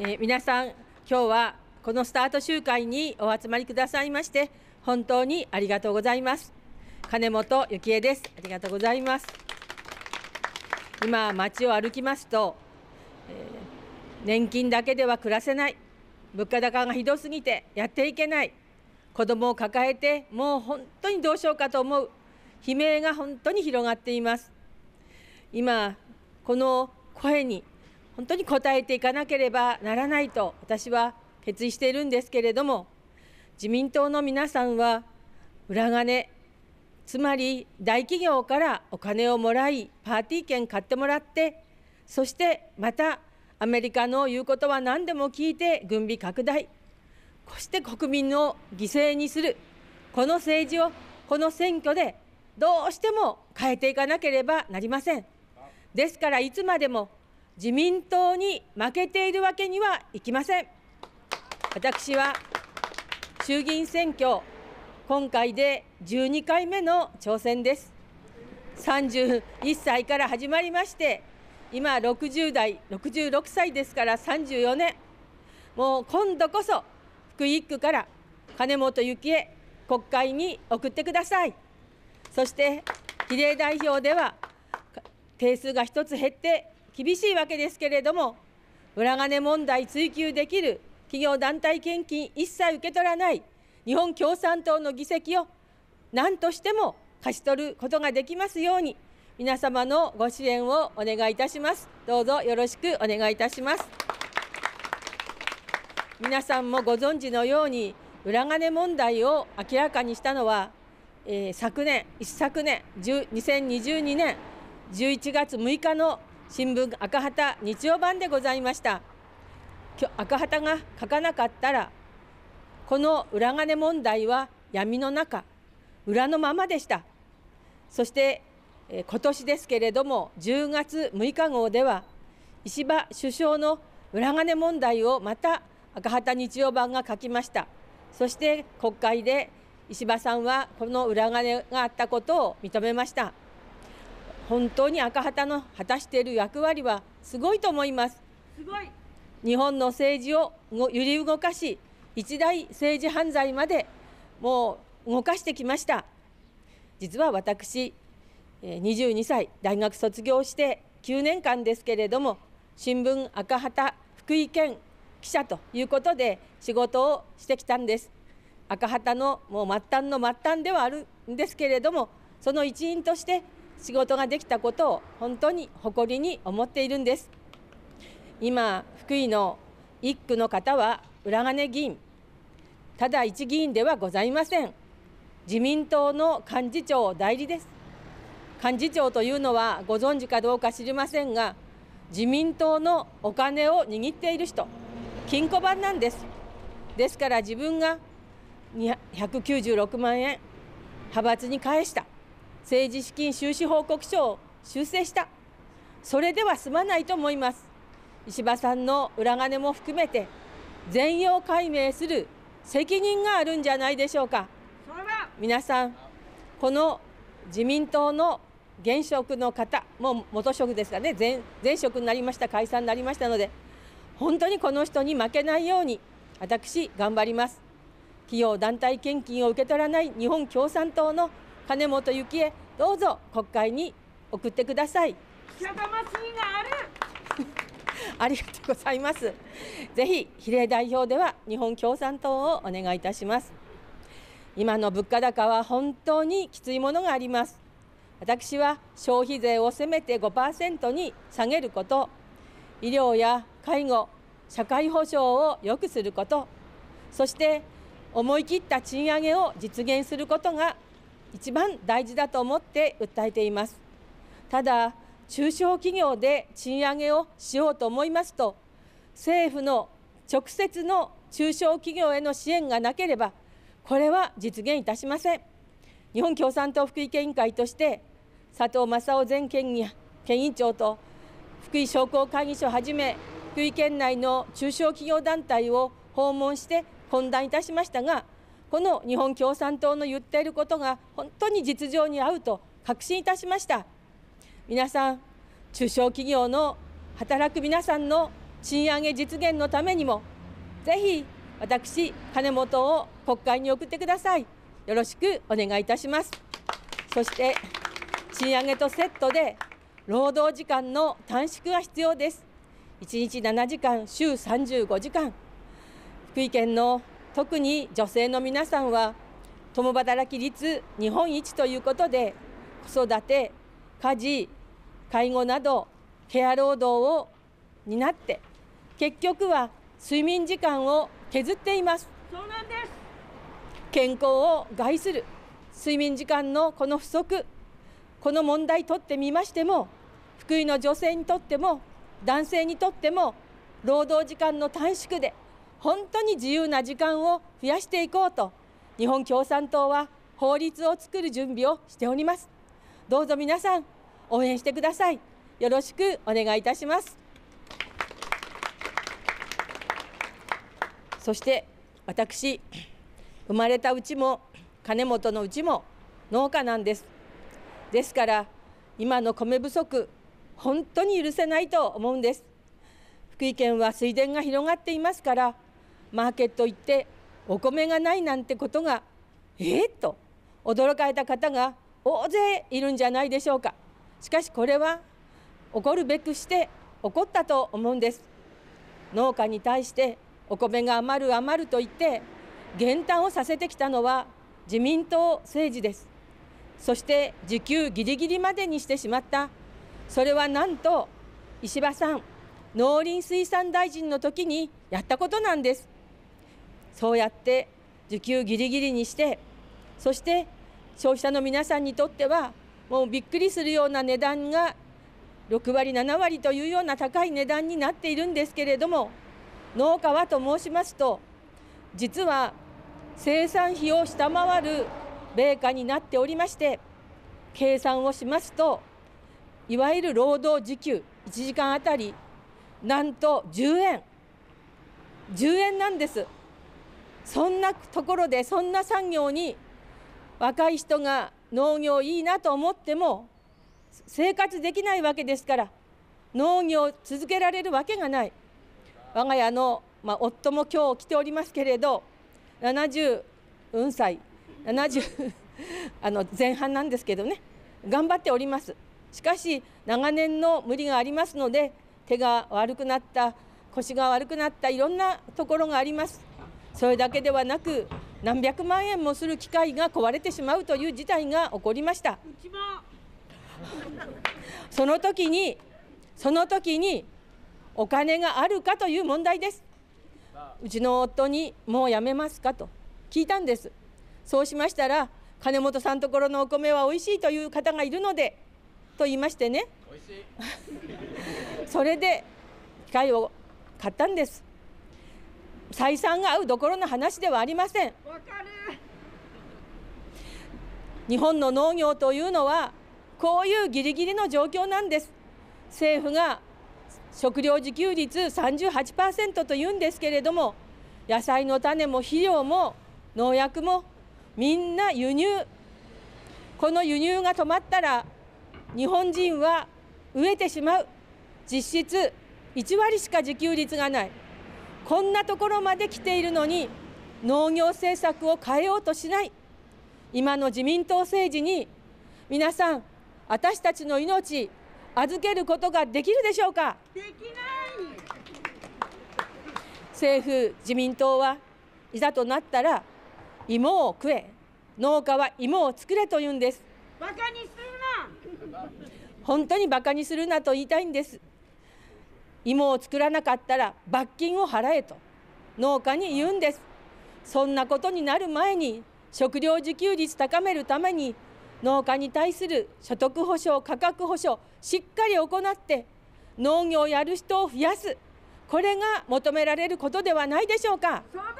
皆さん、今日はこのスタート集会にお集まりくださいまして本当にありがとうございます。金本幸恵です。ありがとうございます。今街を歩きますと、年金だけでは暮らせない、物価高がひどすぎてやっていけない、子どもを抱えてもう本当にどうしようかと思う悲鳴が本当に広がっています。今この声に本当に応えていかなければならないと私は決意しているんですけれども、自民党の皆さんは裏金、つまり大企業からお金をもらい、パーティー券買ってもらって、そしてまたアメリカの言うことは何でも聞いて軍備拡大、そして国民を犠牲にする、この政治をこの選挙でどうしても変えていかなければなりません。ですからいつまでも自民党に負けているわけにはいきません。私は衆議院選挙、今回で12回目の挑戦です。31歳から始まりまして、今60代、66歳ですから34年。もう今度こそ福井1区から金本幸恵国会に送ってください。そして比例代表では定数が1つ減って、厳しいわけですけれども、裏金問題追及できる、企業団体献金一切受け取らない日本共産党の議席を何としても勝ち取ることができますように、皆様のご支援をお願いいたします。どうぞよろしくお願いいたします。皆さんもご存知のように、裏金問題を明らかにしたのは、一昨年2022年11月6日の新聞赤旗日曜版でございました。赤旗が書かなかったら、この裏金問題は闇の中、裏のままでした。そして今年ですけれども、10月6日号では石破首相の裏金問題をまた赤旗日曜版が書きました。そして国会で石破さんはこの裏金があったことを認めました。本当に赤旗の果たしている役割はすごいと思います。すごい。日本の政治を揺り動かし、一大政治犯罪までもう動かしてきました。実は私、22歳、大学卒業して9年間ですけれども、新聞赤旗福井県記者ということで仕事をしてきたんです。赤旗のもう末端の末端ではあるんですけれども、その一員として仕事ができたことを本当に誇りに思っているんです。今福井の1区の方は裏金議員、ただ一議員ではございません。自民党の幹事長代理です。幹事長というのはご存知かどうか知りませんが、自民党のお金を握っている人、金庫番なんです。ですから、自分が196万円派閥に返した、政治資金収支報告書を修正した、それでは済まないと思います。石破さんの裏金も含めて全容解明する責任があるんじゃないでしょうか。皆さん、この自民党の現職の方、もう元職ですかね、前職になりました、解散になりましたので、本当にこの人に負けないように私頑張ります。企業団体献金を受け取らない日本共産党の金本幸恵、どうぞ国会に送ってください。記者魂がある。ありがとうございます。ぜひ比例代表では日本共産党をお願いいたします。今の物価高は本当にきついものがあります。私は消費税をせめて 5% に下げること、医療や介護、社会保障を良くすること、そして思い切った賃上げを実現することが一番大事だと思って訴えています。ただ、中小企業で賃上げをしようと思いますと、政府の直接の中小企業への支援がなければ、これは実現いたしません。日本共産党福井県委員会として佐藤正夫前県委員長と福井商工会議所をはじめ、福井県内の中小企業団体を訪問して懇談いたしましたが、この日本共産党の言っていることが本当に実情に合うと確信いたしました。皆さん、中小企業の働く皆さんの賃上げ実現のためにも、ぜひ私、金本を国会に送ってください。よろしくお願いいたします。そして、賃上げとセットで、労働時間の短縮が必要です。1日7時間、週35時間。福井県の特に女性の皆さんは、共働き率日本一ということで、子育て、家事、介護など、ケア労働を担って、結局は睡眠時間を削っています。そうなんです。健康を害する睡眠時間のこの不足、この問題とってみましても、福井の女性にとっても男性にとっても、労働時間の短縮で本当に自由な時間を増やしていこうと、日本共産党は法律を作る準備をしております。どうぞ皆さん応援してください。よろしくお願いいたします。そして私、生まれたうちも金本のうちも農家なんです。ですから今の米不足、本当に許せないと思うんです。福井県は水田が広がっていますから、マーケット行ってお米がないなんてことがと驚かれた方が大勢いるんじゃないでしょうか。しかしこれは起こるべくして起こったと思うんです。農家に対してお米が余ると言って減反をさせてきたのは自民党政治です。そして時給ギリギリまでにしてしまった。それはなんと石破さん、農林水産大臣の時にやったことなんです。そうやって時給ギリギリにして、そして消費者の皆さんにとってはもうびっくりするような値段が6割7割というような高い値段になっているんですけれども、農家はと申しますと、実は生産費を下回る米価になっておりまして、計算をしますと、いわゆる労働時給1時間あたりなんと10円なんです。そんなところで、そんな産業に若い人が農業いいなと思っても生活できないわけですから、農業を続けられるわけがない。我が家の、夫も今日来ておりますけれど、70 前半なんですけどね、頑張っております。しかし長年の無理がありますので、手が悪くなった、腰が悪くなった、いろんなところがあります。それだけではなく、何百万円もする機械が壊れてしまうという事態が起こりました。その時にお金があるかという問題です。うちの夫にもうやめますかと聞いたんです。そうしましたら、金本さんところのお米はおいしいという方がいるのでと言いましてね、おいしいそれで機械を買ったんです。採算が合うどころの話ではありません。わかる。日本の農業というのはこういうギリギリの状況なんです。政府が食料自給率 38% というんですけれども、野菜の種も肥料も農薬もみんな輸入。この輸入が止まったら日本人は飢えてしまう。実質1割しか自給率がない。こんなところまで来ているのに農業政策を変えようとしない。今の自民党政治に皆さん、私たちの命預けることができるでしょうか。できない。政府、自民党はいざとなったら、芋を食え、農家は芋を作れと言うんです。バカにするな。本当にバカにするなと言いたいんです。芋を作らなかったら罰金を払えと農家に言うんです。そんなことになる前に、食料自給率高めるために農家に対する所得保障、価格保障、しっかり行って農業をやる人を増やす、これが求められることではないでしょうか。そうだ。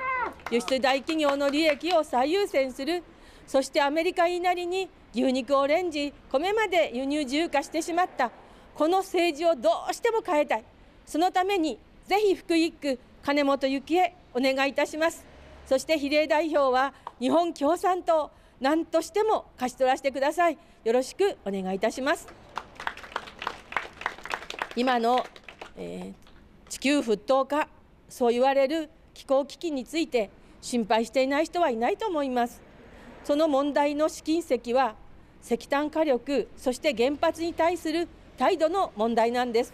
輸出大企業の利益を最優先する。そしてアメリカ言いなりに牛肉、オレンジ、米まで輸入自由化してしまった。この政治をどうしても変えたい。そのためにぜひ福井区金本幸恵お願いいたします。そして比例代表は日本共産党、何としても勝ち取らせてください。よろしくお願いいたします。今の、地球沸騰化、そう言われる気候危機について心配していない人はいないと思います。その問題の試金石は石炭火力、そして原発に対する態度の問題なんです。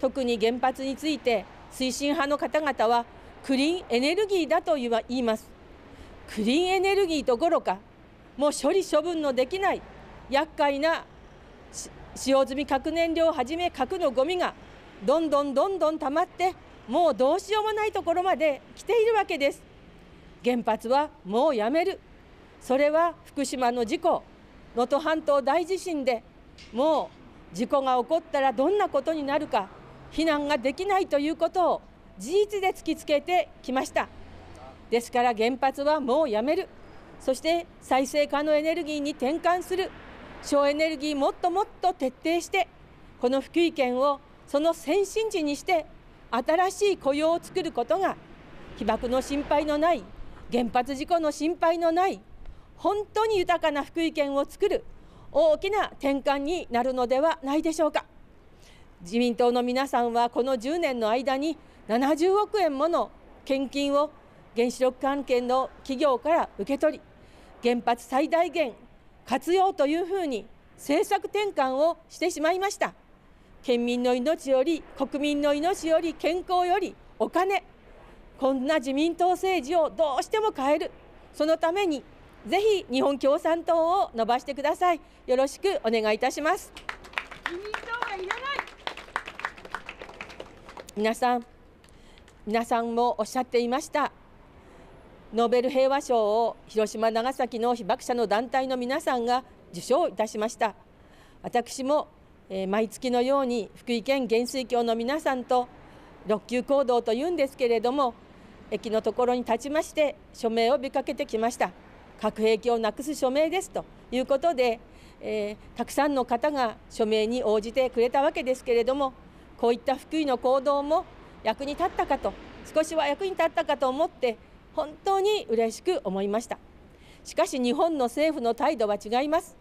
特に原発について推進派の方々はクリーンエネルギーだと言います。クリーンエネルギーどころか、もう処理処分のできない厄介な使用済み核燃料をはじめ核のゴミがどんどん溜まって、もうどうしようもないところまで来ているわけです。原発はもうやめる。それは福島の事故、能登半島大地震でもう事故が起こったらどんなことになるか避難ができないということを事実で突きつけてきました。ですから原発はもうやめる。そして再生可能エネルギーに転換する。省エネルギーもっと徹底して、この福井県をその先進地にして新しい雇用を作ることが、被爆の心配のない、原発事故の心配のない、本当に豊かな福井県を作る大きな転換になるのではないでしょうか。自民党の皆さんはこの10年の間に70億円もの献金を原子力関係の企業から受け取り、原発最大限活用というふうに政策転換をしてしまいました。県民の命より、国民の命より、健康より、お金、こんな自民党政治をどうしても変える、そのためにぜひ日本共産党を伸ばしてください。よろしくお願いいたします。自民党がいらない。皆さんもおっしゃっていました。ノーベル平和賞を広島、長崎の被爆者の団体の皆さんが受賞いたしました。私も毎月のように福井県元帥協の皆さんと6級行動というんですけれども、駅のところに立ちまして署名を呼びかけてきました。核兵器をなくす署名ですということで、たくさんの方が署名に応じてくれたわけですけれども、こういった福井の行動も役に立ったかと、少しは役に立ったかと思って本当に嬉しく思いました。しかし日本の政府の態度は違います。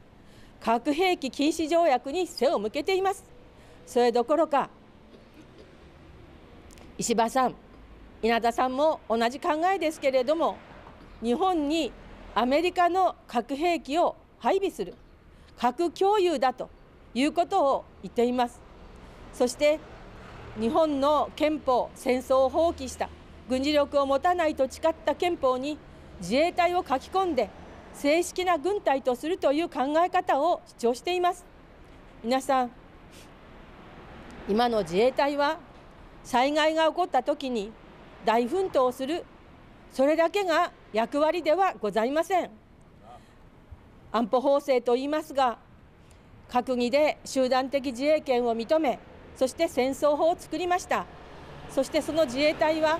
核兵器禁止条約に背を向けています。それどころか、石破さん、稲田さんも同じ考えですけれども、日本にアメリカの核兵器を配備する、核共有だということを言っています。そして日本の憲法、戦争を放棄した、軍事力を持たないと誓った憲法に自衛隊を書き込んで、正式な軍隊とするという考え方を主張しています。皆さん、今の自衛隊は災害が起こったときに大奮闘をする、それだけが役割ではございません。安保法制と言いますが、閣議で集団的自衛権を認め、そして戦争法を作りました。そしてその自衛隊は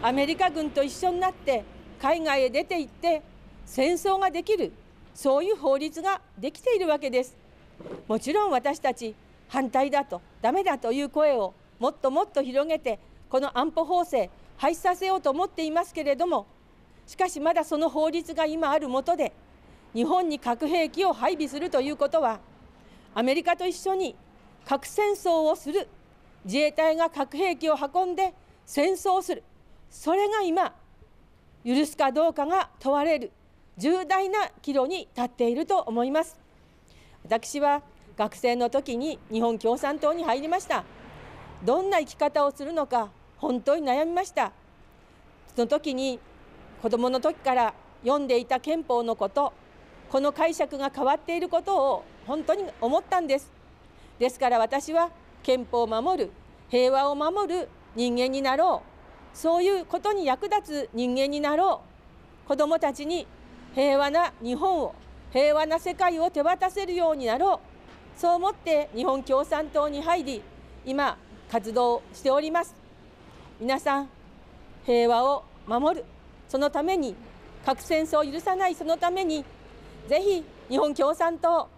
アメリカ軍と一緒になって海外へ出て行って戦争ができる、そういう法律ができているわけです。もちろん私たち反対だと、ダメだという声をもっと広げて、この安保法制廃止させようと思っていますけれども、しかしまだその法律が今ある下で日本に核兵器を配備するということは、アメリカと一緒に核戦争をする、自衛隊が核兵器を運んで戦争をする、それが今許すかどうかが問われる重大な岐路に立っていると思います。私は学生の時に日本共産党に入りました。どんな生き方をするのか本当に悩みました。その時に子どもの時から読んでいた憲法のこと、この解釈が変わっていることを本当に思ったんです。ですから私は憲法を守る、平和を守る人間になろう、そういうことに役立つ人間になろう、子どもたちに平和な日本を、平和な世界を手渡せるようになろう、そう思って日本共産党に入り、今活動しております。皆さん、平和を守る、そのために核戦争を許さない、そのためにぜひ日本共産党、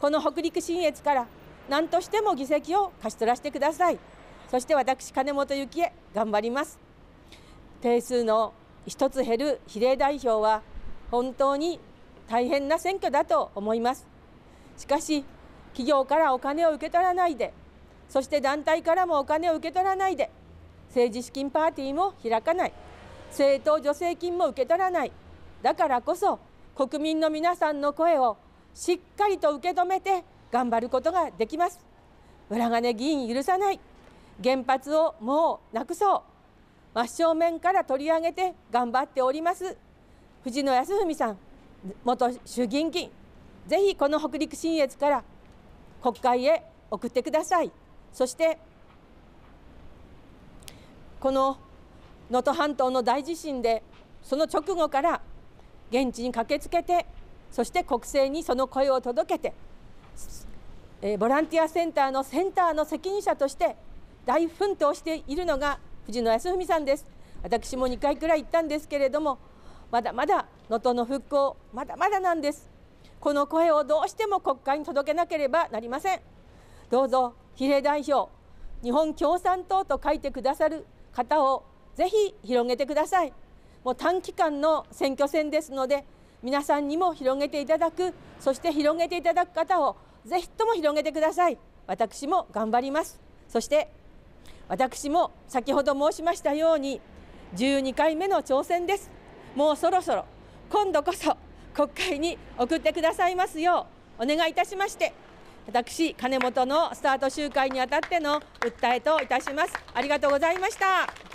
この北陸信越から何としても議席を勝ち取らせてください。そして私、金本幸恵、頑張ります。定数の一つ減る比例代表は本当に大変な選挙だと思います。しかし企業からお金を受け取らないで、そして団体からもお金を受け取らないで、政治資金パーティーも開かない、政党助成金も受け取らない。だからこそ国民の皆さんの声をしっかりと受け止めて頑張ることができます。裏金議員許さない、原発をもうなくそう、真正面から取り上げて頑張っております藤野康文さん元衆議院議員、ぜひこの北陸信越から国会へ送ってください。そしてこの能登半島の大地震で、その直後から現地に駆けつけて、そして国政にその声を届けて、ボランティアセンターの責任者として大奮闘しているのが藤野康文さんです。私も2回くらい行ったんですけれども、まだまだ能登の復興、まだまだなんです。この声をどうしても国会に届けなければなりません。どうぞ比例代表、日本共産党と書いてくださる方をぜひ広げてください。もう短期間の選挙戦ですので、皆さんにも広げていただく、そして広げていただく方をぜひとも広げてください。私も頑張ります。そして私も先ほど申しましたように12回目の挑戦です。もうそろそろ今度こそ国会に送ってくださいますようお願いいたしまして、私金本のスタート集会にあたっての訴えといたします。ありがとうございました。